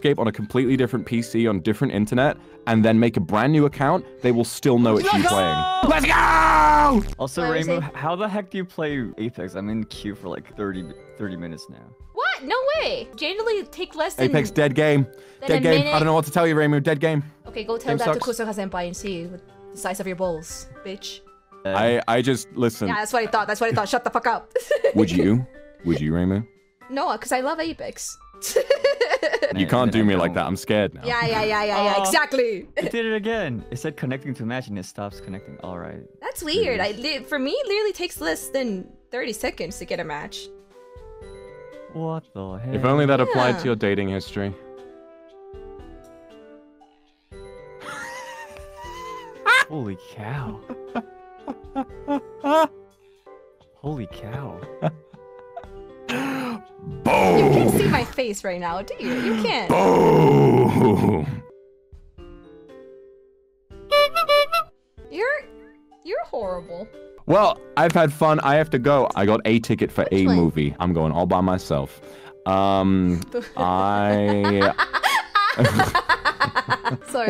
Runescape on a completely different PC on different internet and then make a brand new account, they will still know it's you playing. Let's go! Also, Reimu, how the heck do you play Apex? I'm in queue for like 30 minutes now. What? No way! Generally take less than Apex dead game. Dead game. I don't know what to tell you, Reimu. Dead game. Okay, go tell that to Kuso-ha-senpai and see the size of your balls, bitch. I just listen. Yeah, that's what I thought. That's what I thought. Shut the fuck up. Would you? Would you, Reimu? Noah, because I love Apex. You can't do me like that. I'm scared now. Yeah. Exactly. It did it again. It said connecting to match and it stops connecting. All right. That's weird. For me, it literally takes less than 30 seconds to get a match. What the heck? If only that applied to your dating history. Holy cow. Holy cow. Boom! You can't see my face right now, do you? You can't. Boom! You're horrible. Well, I've had fun. I have to go. I got a ticket for a movie. I'm going all by myself. Sorry.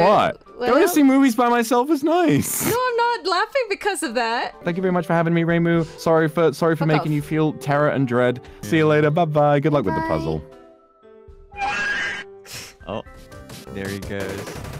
What? Well, going to see movies by myself is nice. No, I'm not laughing because of that. Thank you very much for having me, Reimu. Sorry for making you feel terror and dread. See you later. Bye-bye. Good luck with the puzzle. Oh, there he goes.